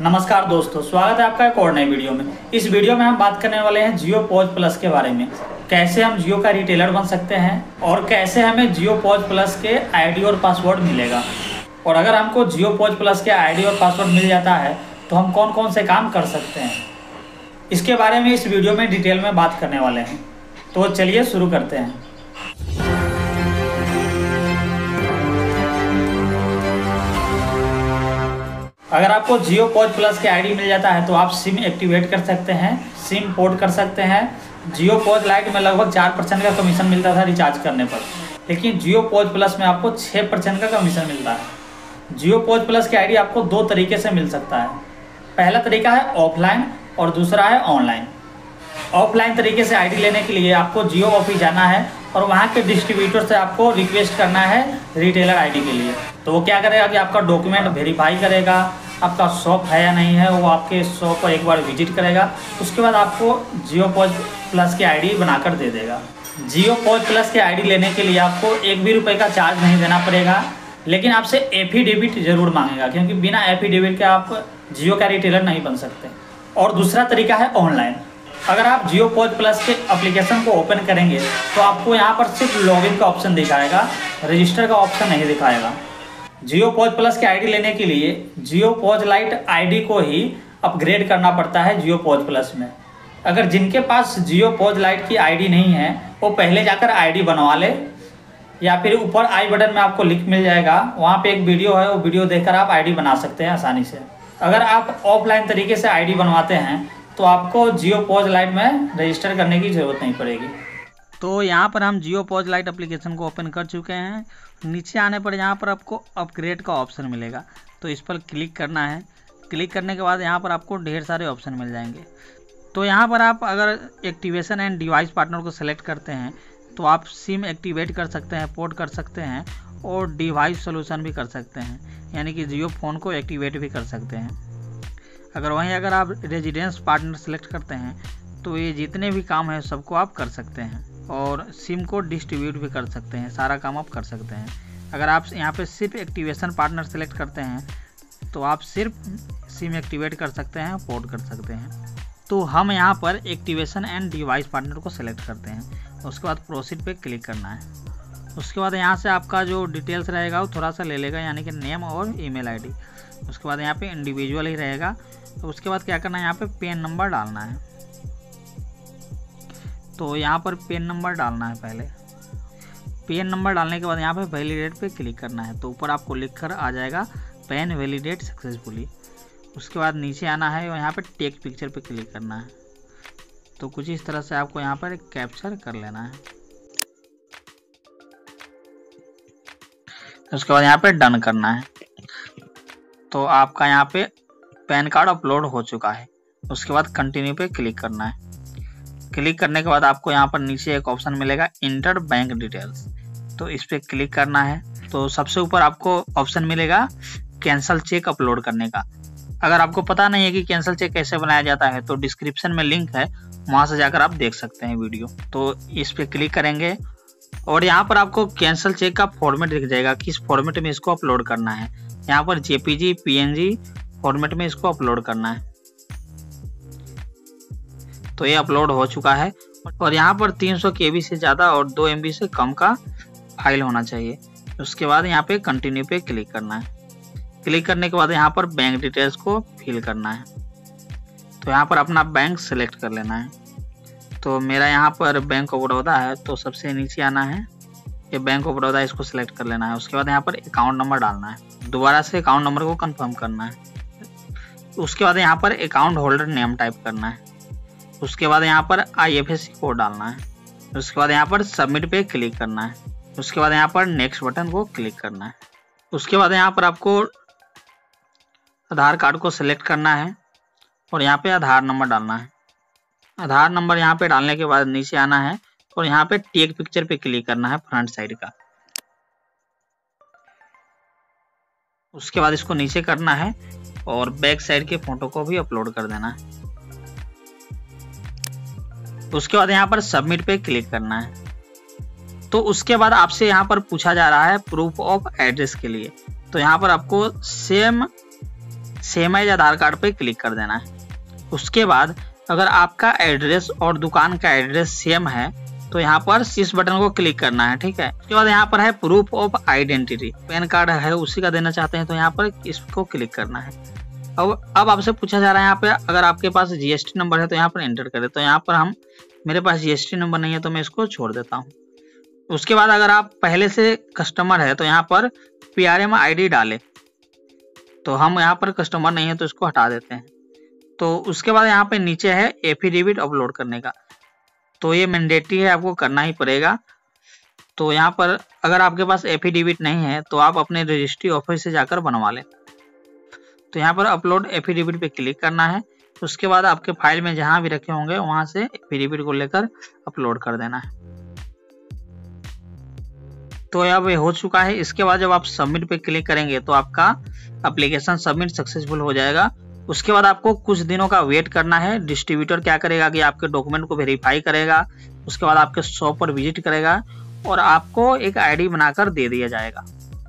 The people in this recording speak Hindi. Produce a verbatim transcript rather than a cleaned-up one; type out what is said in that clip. नमस्कार दोस्तों, स्वागत है आपका एक और नए वीडियो में। इस वीडियो में हम बात करने वाले हैं जियो पॉज प्लस के बारे में, कैसे हम जियो का रिटेलर बन सकते हैं और कैसे हमें जियो पॉज प्लस के आईडी और पासवर्ड मिलेगा। और अगर हमको जियो पॉज प्लस के आईडी और पासवर्ड मिल जाता है तो हम कौन कौन से काम कर सकते हैं, इसके बारे में इस वीडियो में डिटेल में बात करने वाले हैं। तो चलिए शुरू करते हैं। अगर आपको जियो पॉज प्लस के आईडी मिल जाता है तो आप सिम एक्टिवेट कर सकते हैं, सिम पोर्ट कर सकते हैं। जियो पॉज लाइट में लगभग चार परसेंट का कमीशन मिलता था रिचार्ज करने पर, लेकिन जियो पॉज प्लस में आपको छः परसेंट का कमीशन मिलता है। जियो पॉज प्लस के आईडी आपको दो तरीके से मिल सकता है। पहला तरीका है ऑफलाइन और दूसरा है ऑनलाइन। ऑफलाइन तरीके से आईडी लेने के लिए आपको जियो ऑफिस जाना है और वहाँ के डिस्ट्रीब्यूटर से आपको रिक्वेस्ट करना है रिटेलर आईडी के लिए। तो वो क्या करेगा कि आपका डॉक्यूमेंट वेरीफाई करेगा, आपका शॉप है या नहीं है, वो आपके शॉप पर एक बार विजिट करेगा, उसके बाद आपको जियो पॉज प्लस की आईडी बनाकर दे देगा। जियो पॉज प्लस की आईडी लेने के लिए आपको एक भी रुपये का चार्ज नहीं देना पड़ेगा, लेकिन आपसे एफिडेविट जरूर मांगेगा, क्योंकि बिना एफिडेविट के आप जियो का रिटेलर नहीं बन सकते। और दूसरा तरीका है ऑनलाइन। अगर आप जियो पॉज प्लस के एप्लीकेशन को ओपन करेंगे तो आपको यहाँ पर सिर्फ लॉगिन का ऑप्शन दिखाएगा, रजिस्टर का ऑप्शन नहीं दिखाएगा। जियो पॉज प्लस की आईडी लेने के लिए जियो पॉज लाइट आईडी को ही अपग्रेड करना पड़ता है जियो पॉज प्लस में। अगर जिनके पास जियो पॉज लाइट की आईडी नहीं है वो पहले जाकर आईडी बनवा ले, या फिर ऊपर आई बटन में आपको लिंक मिल जाएगा, वहाँ पर एक वीडियो है, वो वीडियो देखकर आप आईडी बना सकते हैं आसानी से। अगर आप ऑफलाइन तरीके से आईडी बनवाते हैं तो आपको जियो पॉज लाइट में रजिस्टर करने की ज़रूरत नहीं पड़ेगी। तो यहाँ पर हम जियो पॉज लाइट एप्लीकेशन को ओपन कर चुके हैं। नीचे आने पर यहाँ पर आपको अपग्रेड का ऑप्शन मिलेगा, तो इस पर क्लिक करना है। क्लिक करने के बाद यहाँ पर आपको ढेर सारे ऑप्शन मिल जाएंगे। तो यहाँ पर आप अगर एक्टिवेशन एंड डिवाइस पार्टनर को सेलेक्ट करते हैं तो आप सिम एक्टिवेट कर सकते हैं, पोर्ट कर सकते हैं और डिवाइस सोल्यूशन भी कर सकते हैं, यानी कि जियो फ़ोन को एक्टिवेट भी कर सकते हैं। अगर वहीं अगर आप रेजिडेंस पार्टनर सेलेक्ट करते हैं तो ये जितने भी काम हैं सबको आप कर सकते हैं, और सिम को डिस्ट्रीब्यूट भी कर सकते हैं, सारा काम आप कर सकते हैं। अगर आप यहाँ पे सिर्फ एक्टिवेशन पार्टनर सेलेक्ट करते हैं तो आप सिर्फ सिम एक्टिवेट कर सकते हैं, पोर्ट कर सकते हैं। तो हम यहाँ पर एक्टिवेशन एंड डिवाइस पार्टनर को सेलेक्ट करते हैं, उसके बाद प्रोसीड पर क्लिक करना है। उसके बाद यहाँ से आपका जो डिटेल्स रहेगा वो थोड़ा सा ले लेगा, यानी कि नेम और ईमेल आईडी। उसके बाद यहाँ पे इंडिविजुअल ही रहेगा। तो उसके बाद क्या करना है, यहाँ पे पेन नंबर डालना है। तो यहाँ पर पेन नंबर डालना है पहले। पेन नंबर डालने के बाद यहाँ पे वैलिडेट पे क्लिक करना है। तो ऊपर आपको लिखकर आ जाएगा पैन वैलिडेट सक्सेसफुली। उसके बाद नीचे आना है और यहाँ पे टेक पिक्चर पे क्लिक करना है। तो कुछ इस तरह से आपको यहाँ पर कैप्चर कर लेना है। उसके बाद यहाँ पर डन करना है। तो आपका यहाँ पे पैन कार्ड अपलोड हो चुका है। उसके बाद कंटिन्यू पे क्लिक करना है। क्लिक करने के बाद आपको यहाँ पर नीचे एक ऑप्शन मिलेगा इंटर बैंक डिटेल्स, तो इस पर क्लिक करना है। तो सबसे ऊपर आपको ऑप्शन मिलेगा कैंसल चेक अपलोड करने का। अगर आपको पता नहीं है कि कैंसल चेक कैसे बनाया जाता है तो डिस्क्रिप्शन में लिंक है, वहाँ से जाकर आप देख सकते हैं वीडियो। तो इस पर क्लिक करेंगे और यहाँ पर आपको कैंसल चेक का फॉर्मेट दिख जाएगा, किस फॉर्मेट में इसको अपलोड करना है। यहाँ पर जेपीजी पीएनजी फॉर्मेट में इसको अपलोड करना है। तो ये अपलोड हो चुका है। और यहाँ पर तीन सौ केबी से ज़्यादा और दो एमबी से कम का फाइल होना चाहिए। उसके बाद यहाँ पे कंटिन्यू पे क्लिक करना है। क्लिक करने के बाद यहाँ पर बैंक डिटेल्स को फिल करना है। तो यहाँ पर अपना बैंक सेलेक्ट कर लेना है। तो मेरा यहाँ पर बैंक ऑफ बड़ौदा है, तो सबसे नीचे आना है, ये बैंक ऑफ बड़ौदा, इसको सेलेक्ट कर लेना है। उसके बाद यहाँ पर अकाउंट नंबर डालना है, दोबारा से अकाउंट नंबर को कंफर्म करना है। उसके बाद यहाँ पर अकाउंट होल्डर नेम टाइप करना है। उसके बाद यहाँ पर आईएफएससी कोड डालना है। उसके बाद यहाँ पर सबमिट पे क्लिक करना है। उसके बाद यहाँ पर नेक्स्ट बटन को क्लिक करना है। उसके बाद यहाँ पर आपको आधार कार्ड को सिलेक्ट करना है और यहाँ पे आधार नंबर डालना है। आधार नंबर यहाँ पे डालने के बाद नीचे आना है और यहाँ पे टेक पिक्चर पे क्लिक करना है फ्रंट साइड का। उसके बाद इसको नीचे करना है और बैक साइड के फोटो को भी अपलोड कर देना है। उसके बाद यहाँ पर सबमिट पे क्लिक करना है। तो उसके बाद आपसे यहाँ पर पूछा जा रहा है प्रूफ ऑफ एड्रेस के लिए। तो यहाँ पर आपको same same as Aadhaar card पर क्लिक कर देना है। उसके बाद अगर आपका एड्रेस और दुकान का एड्रेस सेम है तो यहाँ पर इस बटन को क्लिक करना है, ठीक है। उसके बाद यहाँ पर है proof of identity, PAN card है उसी का देना चाहते हैं तो यहाँ पर इसको क्लिक करना है। अब अब आपसे पूछा जा रहा है यहाँ पे अगर आपके पास जीएसटी नंबर है तो यहाँ पर एंटर करें, तो यहाँ पर हम मेरे पास जीएसटी नंबर नहीं है तो मैं इसको छोड़ देता हूँ। उसके बाद अगर आप पहले से कस्टमर है तो यहाँ पर पीआरएमआई आईडी डालें, तो हम यहाँ पर कस्टमर नहीं है तो इसको हटा देते हैं। तो उसके बाद यहाँ पे नीचे है एफिडेविट अपलोड करने का, तो ये मैंडेटरी है आपको करना ही पड़ेगा। तो यहाँ पर अगर आपके पास एफिडेविट नहीं है तो आप अपने रजिस्ट्री ऑफिस से जाकर बनवा लें। तो यहाँ पर अपलोड एफिडेविट पे क्लिक करना है। उसके बाद आपके फाइल में जहाँ भी रखे होंगे वहाँ से एफिडेविट को लेकर अपलोड कर देना है। तो अब हो चुका है। इसके बाद जब आप सबमिट पे क्लिक करेंगे तो आपका एप्लीकेशन सबमिट सक्सेसफुल हो जाएगा। उसके बाद आपको कुछ दिनों का वेट करना है। डिस्ट्रीब्यूटर क्या करेगा कि आपके डॉक्यूमेंट को वेरीफाई करेगा, उसके बाद आपके शॉप पर विजिट करेगा और आपको एक आईडी बनाकर दे दिया जाएगा।